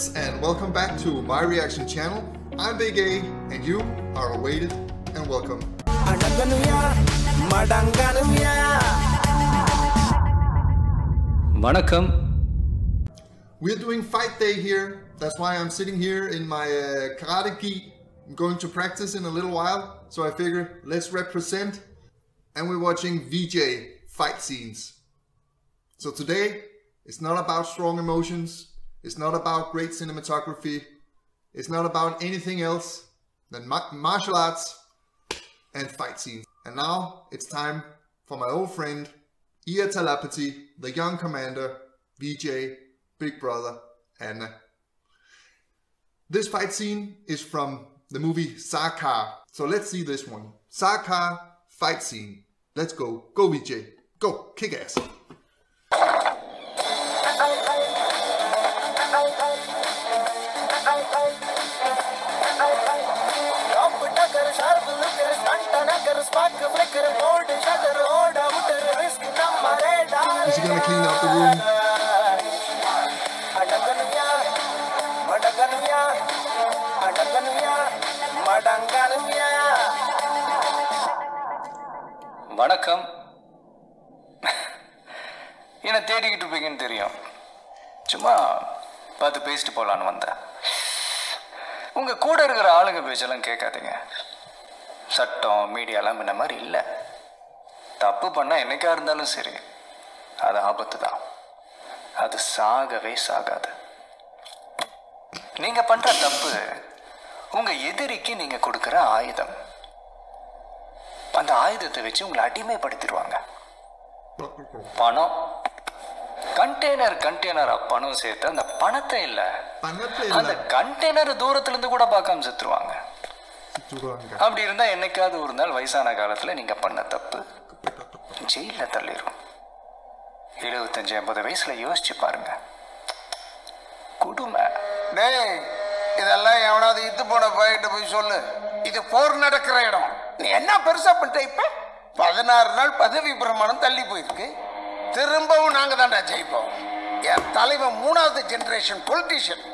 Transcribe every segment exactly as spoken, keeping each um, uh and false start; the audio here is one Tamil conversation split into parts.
friends, and welcome back to my reaction channel. I'm Big A, and you are awaited and welcome. Vanakkam. We're doing fight day here. That's why I'm sitting here in my uh, karate gi. I'm going to practice in a little while, so I figure let's represent. And we're watching Vijay fight scenes. So today, it's not about strong emotions. It's not about great cinematography. It's not about anything else than ma martial arts and fight scenes. And now it's time for my old friend, Thalapathy, the young commander, Vijay, Big Brother, Anna. This fight scene is from the movie Sarkar. So let's see this one. Sarkar fight scene. Let's go. Go Vijay. Go. Kick ass. Is he gonna clean up the room? Vanakkam. You know, dating to begin the room. Chuma, but the paste polan vanda. Unga கூட இருக்கிற ஆளுங்க பேச்சலாம் கேட்காதீங்க. சட்டம் மீடியாலாம் என்ன மாதிரி இல்ல. தப்பு பண்ணா என்னைக்கா இருந்தாலும் சரி. அது ஆபத்துதான். அது சாகவே சாகாது. நீங்க பண்ற தப்பு உங்க எதிரிக்கு நீங்க கொடுக்கிற ஆயுதம். அந்த ஆயுதத்தை வச்சு உங்களை அடிமைப்படுத்திடுவாங்க. பணம் கண்டெய்னர் கண்டெய்னரா பணம் சேர்த்து அந்த பணத்தை இல்ல அந்த கண்டெய்னர் தூரத்துல இருந்து கூட பார்க்காம செத்துருவாங்க. அப்படி இருந்தா என்னைக்காவது ஒரு நாள் வயசான காலத்துல நீங்க பண்ண தப்பு ஜெயில தள்ளிரும். எழுபத்தஞ்சு ஐம்பது வயசுல யோசிச்சு பாருங்க. குடும்பம் டேய் இதெல்லாம் எவனாவது இத்து போன போயிட்டு போய் சொல்லு. இது போர் நடக்கிற இடம். நீ என்ன பெருசா பண்ணிட்ட இப்ப? பதினாறு நாள் பதவி பிரமாணம் தள்ளி போயிருக்கு. திரும்பவும் நாங்க தான்டா ஜெயிப்போம். என் தலைவன் மூணாவது ஜெனரேஷன் பொலிட்டிஷியன்.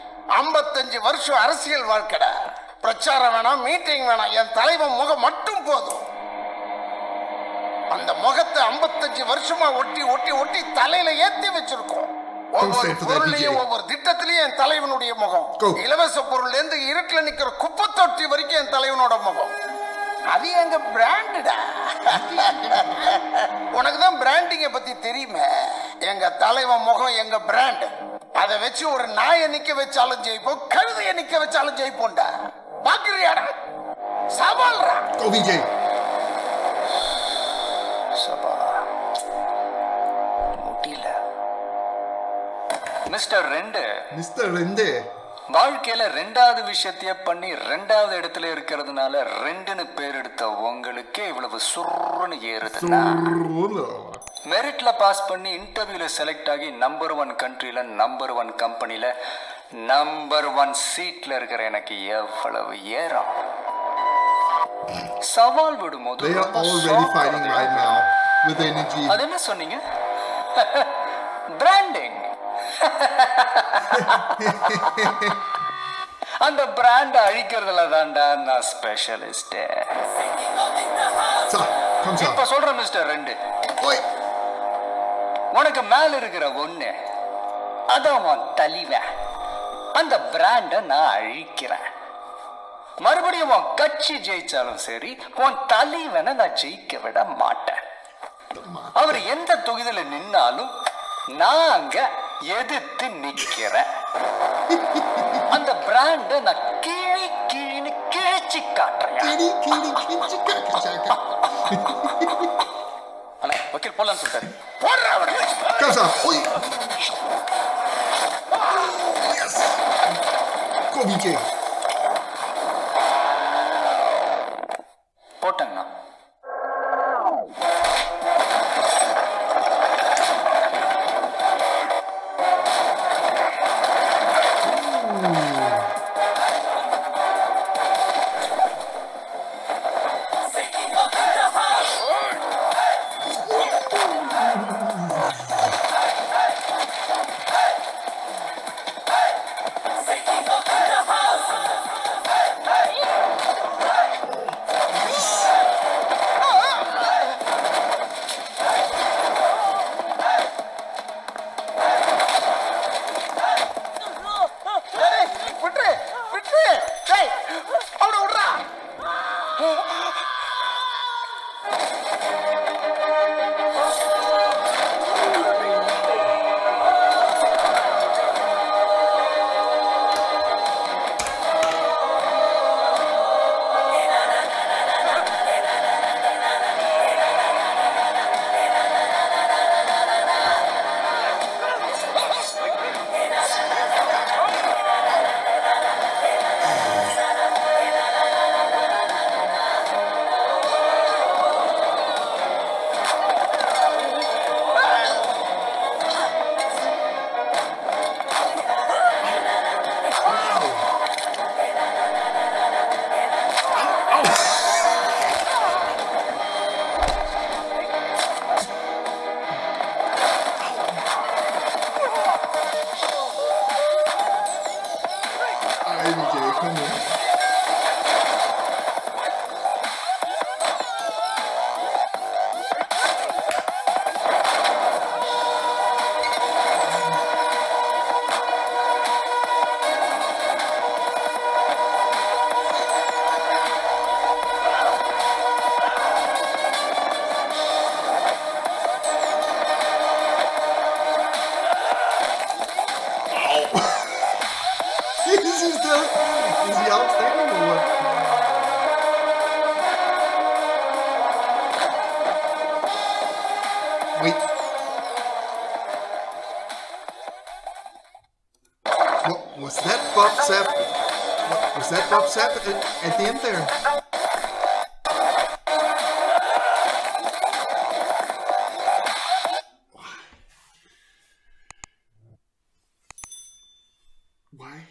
ஐம்பத்தஞ்சு வருஷம் அரசியல் வாழ்க்கடா. பிரச்சாரம் வேணாம், மீட்டிங் வேணாம். என் தலைவன் முகம் மட்டும் போதும். அந்த முகத்தை ஐம்பத்தஞ்சு வருஷமா ஒட்டி ஒட்டி ஒட்டி தலையில ஏத்தி வச்சிருக்கோம். ஒவ்வொரு பொருளையும் ஒவ்வொரு திட்டத்திலயும் என் தலைவனுடைய முகம். இலவச பொருள்ல இருந்து இருட்டுல நிக்கிற குப்பை தொட்டி வரைக்கும் என் தலைவனோட முகம். அது எங்க பிராண்டடா. உனக்குதான் பிராண்டிங்க பத்தி தெரியுமே. எங்க தலைவன் முகம் எங்க பிராண்ட். அதை வச்சு ஒரு நாயை நிக்க வச்சாலும் ஜெயிப்போம், கழுதையை நிக்க வச்சாலும் ஜெயிப்போம்டா. பாக்குறியாடா சவால்ரா. கோ விஜய் சபா முடியல. மிஸ்டர் ரெண்டு மிஸ்டர் ரெண்டு வாழ்க்கையில ரெண்டாவது விஷயத்தையே பண்ணி ரெண்டாவது இடத்துல இருக்கிறதுனால ரெண்டுன்னு பேர் எடுத்த உங்களுக்கு இவ்வளவு சுருன்னு ஏறுதுன்னா மெரிட்ல பாஸ் பண்ணி இன்டர்வியூல செலக்ட் ஆகி நம்பர் ஒன் கண்ட்ரியில நம்பர் ஒன் கம்பெனியில நம்பர் ஒன் சீட்ல இருக்கிற எனக்கு எவ்வளவு ஏறம். சவால் விடும்போது அது என்ன சொன்னீங்க? பிராண்டிங். அந்த பிராண்ட அழிக்கிறதுல தான்டா நான் ஸ்பெஷலிஸ்ட். இப்ப சொல்ற மிஸ்டர் ரெண்டு உனக்கு மேல இருக்கிற ஒண்ணு அதான் தலைவன். அந்த பிராண்ட நான் அழிக்கிறேன். மறுபடியும் உன் கட்சி ஜெயிச்சாலும் சரி உன் தலைவனை நான் ஜெயிக்க விட மாட்டேன். அவர் எந்த தொகுதியில நின்னாலும் நாங்க எதிர்த்து நிக்கிறேன். அந்த பிராண்ட நான் கீழி கீழின்னு கிழிச்சு காட்டுறேன். வக்கீல் போலாம் சொல்றாரு. போட்டங்கண்ணா Was that Bob Sapp? Was that Bob Sapp at, at the end there? Why?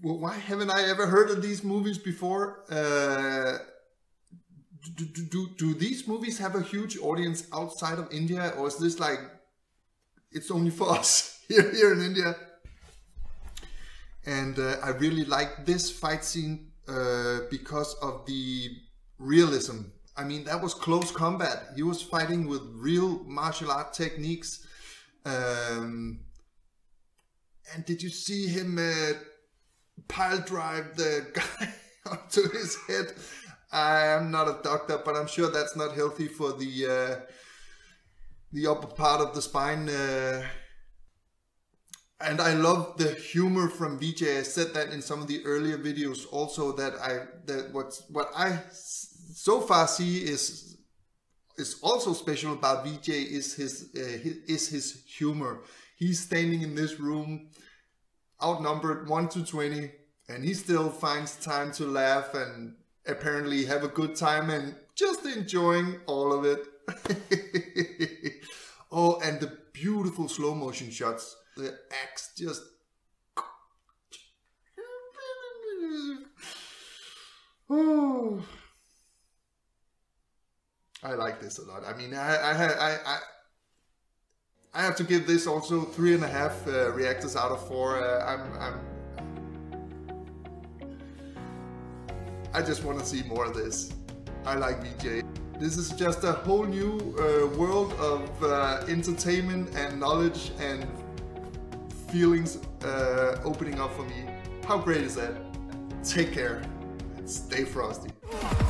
Well, why haven't I ever heard of these movies before? Uh, do, do, do, do these movies have a huge audience outside of India, or is this like it's only for us here here in India? And uh, I really like this fight scene uh, because of the realism. I mean, that was close combat. He was fighting with real martial art techniques. Um, and did you see him uh, pile drive the guy onto his head? I am not a doctor, but I'm sure that's not healthy for the uh, the upper part of the spine. Uh, And I love the humor from Vijay. I said that in some of the earlier videos also, that I that what's what I so far see is is also special about Vijay is his, uh, his is his humor. He's standing in this room, outnumbered one to twenty, and he still finds time to laugh and apparently have a good time and just enjoying all of it. Oh, and the beautiful slow motion shots. The axe just... Oh. I like this a lot. I mean, I I I I, I have to give this also three and a half uh, reactors out of four. Uh, I'm I'm. I just want to see more of this. I like Vijay. This is just a whole new uh, world of uh, entertainment and knowledge and feelings uh, opening up for me. How great is that? Take care and stay frosty.